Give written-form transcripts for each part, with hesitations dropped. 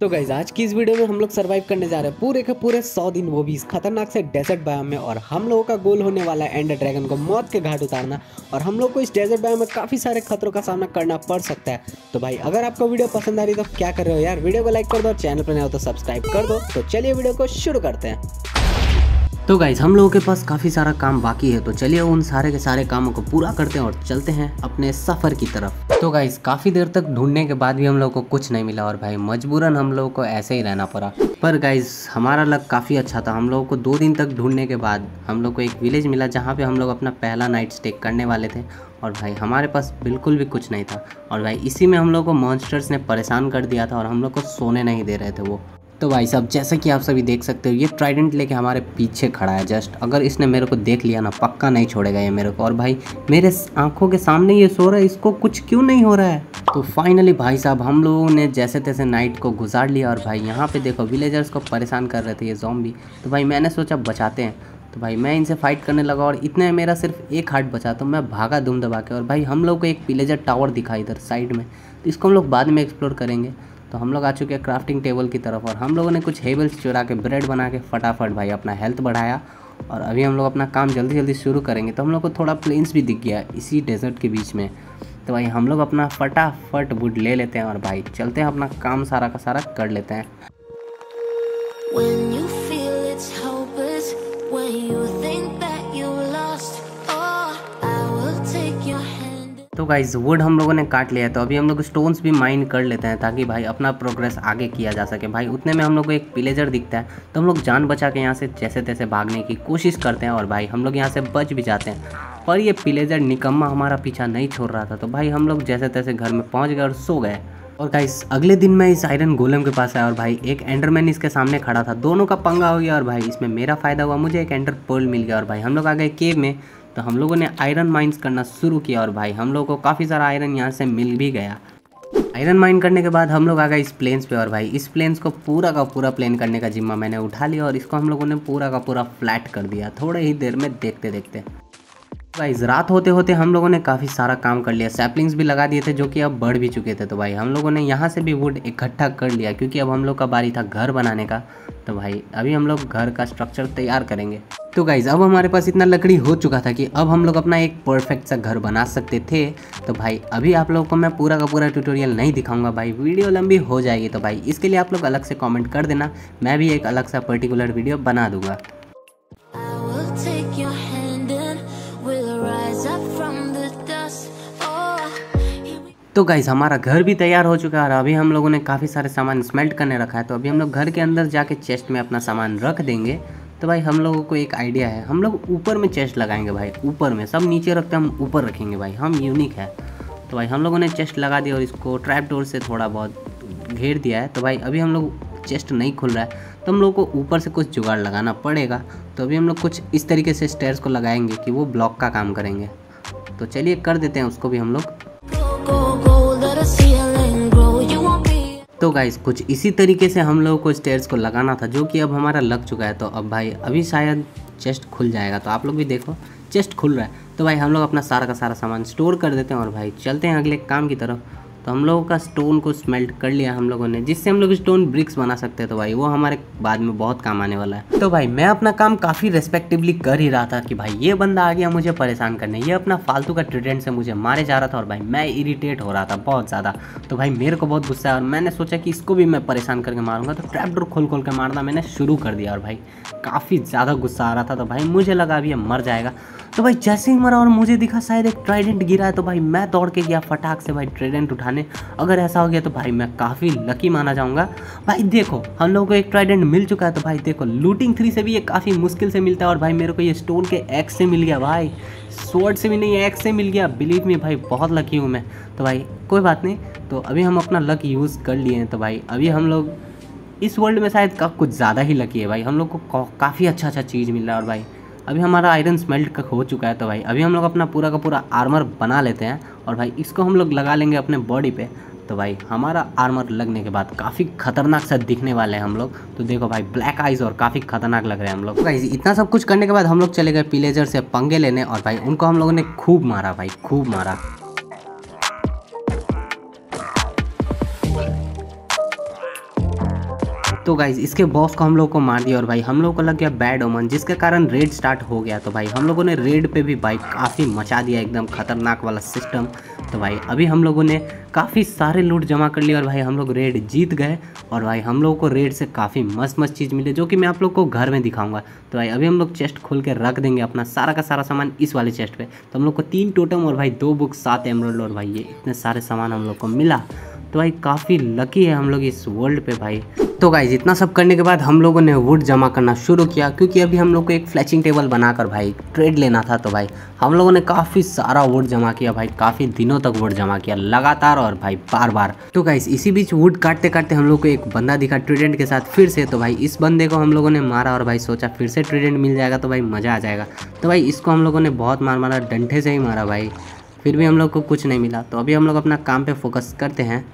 तो गाइज आज की इस वीडियो में हम लोग सर्वाइव करने जा रहे हैं पूरे के पूरे 100 दिन, वो भी इस खतरनाक से डेजर्ट बायोम में। और हम लोगों का गोल होने वाला है एंडर ड्रैगन को मौत के घाट उतारना, और हम लोग को इस डेजर्ट बायोम में काफ़ी सारे खतरों का सामना करना पड़ सकता है। तो भाई अगर आपको वीडियो पसंद आ रही है तो क्या कर रहे हो यार, वीडियो को लाइक कर दो, चैनल पर नए हो तो सब्सक्राइब कर दो। तो चलिए वीडियो को शुरू करते हैं। तो गाइज हम लोगों के पास काफ़ी सारा काम बाकी है, तो चलिए उन सारे के सारे कामों को पूरा करते हैं और चलते हैं अपने सफ़र की तरफ। तो गाइज काफ़ी देर तक ढूंढने के बाद भी हम लोगों को कुछ नहीं मिला, और भाई मजबूरन हम लोगों को ऐसे ही रहना पड़ा। पर गाइज हमारा लक काफ़ी अच्छा था, हम लोगों को 2 दिन तक ढूंढने के बाद हम लोग को एक विलेज मिला जहाँ पर हम लोग अपना पहला नाइट स्टे करने वाले थे। और भाई हमारे पास बिल्कुल भी कुछ नहीं था, और भाई इसी में हम लोग को मॉन्स्टर्स ने परेशान कर दिया था और हम लोग को सोने नहीं दे रहे थे वो। तो भाई साहब जैसा कि आप सभी देख सकते हो, ये ट्राइडेंट लेके हमारे पीछे खड़ा है। जस्ट अगर इसने मेरे को देख लिया ना, पक्का नहीं छोड़ेगा ये मेरे को। और भाई मेरे आंखों के सामने ये सो रहा है, इसको कुछ क्यों नहीं हो रहा है। तो फाइनली भाई साहब हम लोगों ने जैसे तैसे नाइट को गुजार लिया। और भाई यहाँ पे देखो विलेजर्स को परेशान कर रहे थे ये ज़ॉम्बी, तो भाई मैंने सोचा बचाते हैं। तो भाई मैं इनसे फाइट करने लगा, और इतने मेरा सिर्फ एक हार्ट बचा, तो मैं भागा दुम दबा के। और भाई हम लोग को एक विलेजर टावर दिखा इधर साइड में, तो इसको हम लोग बाद में एक्सप्लोर करेंगे। तो हम लोग आ चुके हैं क्राफ्टिंग टेबल की तरफ, और हम लोगों ने कुछ हेबल्स चुरा के ब्रेड बना के फटाफट भाई अपना हेल्थ बढ़ाया। और अभी हम लोग अपना काम जल्दी जल्दी शुरू करेंगे। तो हम लोग को थोड़ा प्लेन्स भी दिख गया इसी डेजर्ट के बीच में, तो भाई हम लोग अपना फटाफट वुड ले लेते हैं और भाई चलते हैं अपना काम सारा का सारा कर लेते हैं। तो गाइज वुड हम लोगों ने काट लिया है, तो अभी हम लोग स्टोन्स भी माइन कर लेते हैं ताकि भाई अपना प्रोग्रेस आगे किया जा सके। भाई उतने में हम लोग को एक विलेजर दिखता है, तो हम लोग जान बचा के यहाँ से जैसे तैसे भागने की कोशिश करते हैं। और भाई हम लोग यहाँ से बच भी जाते हैं, पर ये विलेजर निकम्मा हमारा पीछा नहीं छोड़ रहा था। तो भाई हम लोग जैसे तैसे घर में पहुँच गए और सो गए। और गाइस अगले दिन मैं इस आयरन गोलम के पास आया, और भाई एक एंडरमैन इसके सामने खड़ा था, दोनों का पंगा हो गया। और भाई इसमें मेरा फ़ायदा हुआ, मुझे एक एंडर पर्ल मिल गया। और भाई हम लोग आ गए केव में, तो हम लोगों ने आयरन माइंस करना शुरू किया। और भाई हम लोगों को काफ़ी सारा आयरन यहाँ से मिल भी गया। आयरन माइन करने के बाद हम लोग आ गए इस प्लेन्स पे, और भाई इस प्लेन्स को पूरा का पूरा प्लेन करने का जिम्मा मैंने उठा लिया, और इसको हम लोगों ने पूरा का पूरा फ्लैट कर दिया थोड़े ही देर में देखते देखते। गाइज रात होते होते हम लोगों ने काफ़ी सारा काम कर लिया, सैपलिंग्स भी लगा दिए थे जो कि अब बढ़ भी चुके थे। तो भाई हम लोगों ने यहाँ से भी वुड इकट्ठा कर लिया, क्योंकि अब हम लोग का बारी था घर बनाने का। तो भाई अभी हम लोग घर का स्ट्रक्चर तैयार करेंगे। तो गाइज अब हमारे पास इतना लकड़ी हो चुका था कि अब हम लोग अपना एक परफेक्ट सा घर बना सकते थे। तो भाई अभी आप लोगों को मैं पूरा का पूरा ट्यूटोरियल नहीं दिखाऊंगा, भाई वीडियो लंबी हो जाएगी। तो भाई इसके लिए आप लोग अलग से कॉमेंट कर देना, मैं भी एक अलग सा पर्टिकुलर वीडियो बना दूंगा। तो गाइज हमारा घर भी तैयार हो चुका है, और अभी हम लोगों ने काफ़ी सारे सामान स्मेल्ट करने रखा है। तो अभी हम लोग घर के अंदर जाके चेस्ट में अपना सामान रख देंगे। तो भाई हम लोगों को एक आइडिया है, हम लोग ऊपर में चेस्ट लगाएंगे। भाई ऊपर में सब नीचे रखते हैं, हम ऊपर रखेंगे, भाई हम यूनिक है। तो भाई हम लोगों ने चेस्ट लगा दिया और इसको ट्रैप डोर से थोड़ा बहुत घेर दिया है। तो भाई अभी हम लोग चेस्ट नहीं खुल रहा है, तो हम लोगों को ऊपर से कुछ जुगाड़ लगाना पड़ेगा। तो अभी हम लोग कुछ इस तरीके से स्टेयर्स को लगाएंगे कि वो ब्लॉक का काम करेंगे। तो चलिए कर देते हैं उसको भी हम लोग। तो गाइज कुछ इसी तरीके से हम लोगों को स्टेयर्स को लगाना था, जो कि अब हमारा लग चुका है। तो अब भाई अभी शायद चेस्ट खुल जाएगा, तो आप लोग भी देखो चेस्ट खुल रहा है। तो भाई हम लोग अपना सारा का सारा सामान स्टोर कर देते हैं और भाई चलते हैं अगले काम की तरफ। तो हम लोगों का स्टोन को स्मेल्ट कर लिया हम लोगों ने, जिससे हम लोग स्टोन ब्रिक्स बना सकते हैं। तो भाई वो हमारे बाद में बहुत काम आने वाला है। तो भाई मैं अपना काम काफ़ी रेस्पेक्टिवली कर ही रहा था कि भाई ये बंदा आ गया मुझे परेशान करने, ये अपना फालतू का ट्रीडेंट से मुझे मारे जा रहा था। और भाई मैं इरिटेट हो रहा था बहुत ज़्यादा, तो भाई मेरे को बहुत गुस्सा है। और मैंने सोचा कि इसको भी मैं परेशान करके मारूंगा, तो ट्रैप डोर खोल के मारना मैंने शुरू कर दिया। और भाई काफ़ी ज़्यादा गुस्सा आ रहा था, तो भाई मुझे लगा अभी ये मर जाएगा। तो भाई जैसे ही मरा और मुझे दिखा शायद एक ट्राइडेंट गिरा है, तो भाई मैं दौड़ के गया फटाक से भाई ट्राइडेंट उठाने। अगर ऐसा हो गया तो भाई मैं काफ़ी लकी माना जाऊंगा। भाई देखो हम लोगों को एक ट्राइडेंट मिल चुका है। तो भाई देखो लूटिंग 3 से भी ये काफ़ी मुश्किल से मिलता है, और भाई मेरे को ये स्टोन के एक्स से मिल गया, भाई स्वॉर्ड से भी नहीं एक्स से मिल गया। बिलीव मी भाई बहुत लकी हूँ मैं। तो भाई कोई बात नहीं, तो अभी हम अपना लक यूज़ कर लिए हैं। तो भाई अभी हम लोग इस वर्ल्ड में शायद कुछ ज़्यादा ही लकी है, भाई हम लोग को काफ़ी अच्छा अच्छा चीज़ मिल रहा है। और भाई अभी हमारा आयरन स्मेल्ट हो चुका है, तो भाई अभी हम लोग अपना पूरा का पूरा आर्मर बना लेते हैं। और भाई इसको हम लोग लगा लेंगे अपने बॉडी पे। तो भाई हमारा आर्मर लगने के बाद काफ़ी खतरनाक सा दिखने वाले हैं हम लोग। तो देखो भाई ब्लैक आइज़ और काफ़ी खतरनाक लग रहे हैं हम लोग। भाई इतना सब कुछ करने के बाद हम लोग चले गए विलेजर से पंगे लेने, और भाई उनको हम लोगों ने खूब मारा, भाई खूब मारा। तो गाइज इसके बॉस को हम लोग को मार दिया और भाई हम लोग को लग गया बैड ओमन, जिसके कारण रेड स्टार्ट हो गया। तो भाई हम लोगों ने रेड पे भी भाई काफ़ी मचा दिया, एकदम खतरनाक वाला सिस्टम। तो भाई अभी हम लोगों ने काफ़ी सारे लूट जमा कर लिए और भाई हम लोग रेड जीत गए। और भाई हम लोगों को रेड से काफ़ी मस्त मस्त चीज़ मिली, जो कि मैं आप लोग को घर में दिखाऊंगा। तो भाई अभी हम लोग चेस्ट खोल के रख देंगे अपना सारा का सारा सामान इस वाले चेस्ट पे। तो हम लोग को 3 टोटम और भाई 2 बुक 7 एमरल्ड और भाई ये इतने सारे सामान हम लोग को मिला। तो भाई काफ़ी लकी है हम लोग इस वर्ल्ड पे भाई। तो गाइज इतना सब करने के बाद हम लोगों ने वुड जमा करना शुरू किया, क्योंकि अभी हम लोग को एक फ्लैचिंग टेबल बनाकर भाई ट्रेड लेना था। तो भाई हम लोगों ने काफ़ी सारा वुड जमा किया भाई, काफ़ी दिनों तक वुड जमा किया लगातार और भाई बार बार। तो गाइज इसी बीच वुड काटते काटते हम लोग को एक बंदा दिखा ट्रीडेंट के साथ फिर से। तो भाई इस बंदे को हम लोगों ने मारा और भाई सोचा फिर से ट्रीडेंट मिल जाएगा तो भाई मज़ा आ जाएगा। तो भाई इसको हम लोगों ने बहुत मारा, डंठे से ही मारा भाई, फिर भी हम लोग को कुछ नहीं मिला। तो अभी हम लोग अपना काम पर फोकस करते हैं।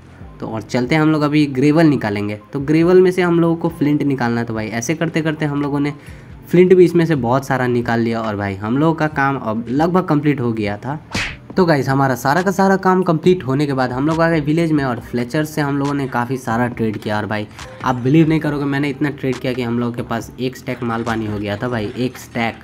तो और चलते हैं हम लोग अभी ग्रेवल निकालेंगे। तो ग्रेवल में से हम लोगों को फ्लिंट निकालना है। तो भाई ऐसे करते करते हम लोगों ने फ्लिंट भी इसमें से बहुत सारा निकाल लिया और भाई हम लोगों का काम अब लगभग कंप्लीट हो गया था। तो गाइज हमारा सारा का सारा काम कंप्लीट होने के बाद हम लोग आ गए विलेज में और फ्लेचर से हम लोगों ने काफ़ी सारा ट्रेड किया। और भाई आप बिलीव नहीं करोगे, मैंने इतना ट्रेड किया कि हम लोगों के पास 1 स्टैक मालपानी हो गया था भाई, 1 स्टैक,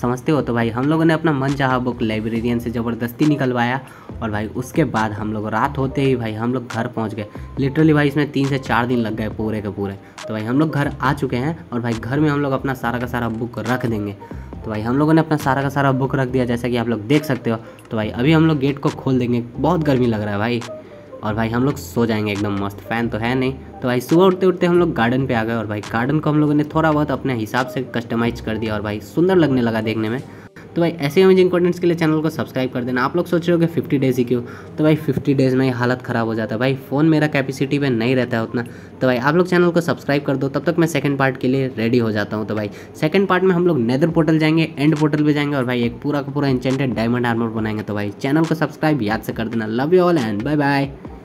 समझते हो। तो भाई हम लोगों ने अपना मनचाहा बुक लाइब्रेरियन से ज़बरदस्ती निकलवाया और भाई उसके बाद हम लोग रात होते ही भाई हम लोग घर पहुंच गए। लिटरली भाई इसमें 3 से 4 दिन लग गए पूरे के पूरे। तो भाई हम लोग घर आ चुके हैं और भाई घर में हम लोग अपना सारा का सारा बुक रख देंगे। तो भाई हम लोगों ने अपना सारा का सारा बुक रख दिया, जैसा कि आप लोग देख सकते हो। तो भाई अभी हम लोग गेट को खोल देंगे, बहुत गर्मी लग रहा है भाई, और भाई हम लोग सो जाएंगे एकदम मस्त, फ़ैन तो है नहीं। तो भाई सुबह उठते उठते हम लोग गार्डन पे आ गए और भाई गार्डन को हम लोगों ने थोड़ा बहुत अपने हिसाब से कस्टमाइज़ कर दिया और भाई सुंदर लगने लगा देखने में। तो भाई ऐसे अमेजिंग कंटेंट्स के लिए चैनल को सब्सक्राइब कर देना। आप लोग सोच रहे हो कि 50 डेज़ ही क्यों, तो भाई 50 डेज़ में हालत ख़राब हो जाता है भाई, फ़ोन मेरा कैपेसिटी पे नहीं रहता है उतना। तो भाई आप लोग चैनल को सब्सक्राइब कर दो, तब तक मैं सेकंड पार्ट के लिए रेडी हो जाता हूँ। तो भाई सेकंड पार्ट में हम लोग नेदर पोर्टल जाएंगे, एंड पोर्टल पर जाएंगे और भाई एक पूरा का पूरा एन्चेंटेड डायमंड आर्मर बनाएंगे। तो भाई चैनल को सब्सक्राइब याद से कर देना। Love you all and bye bye.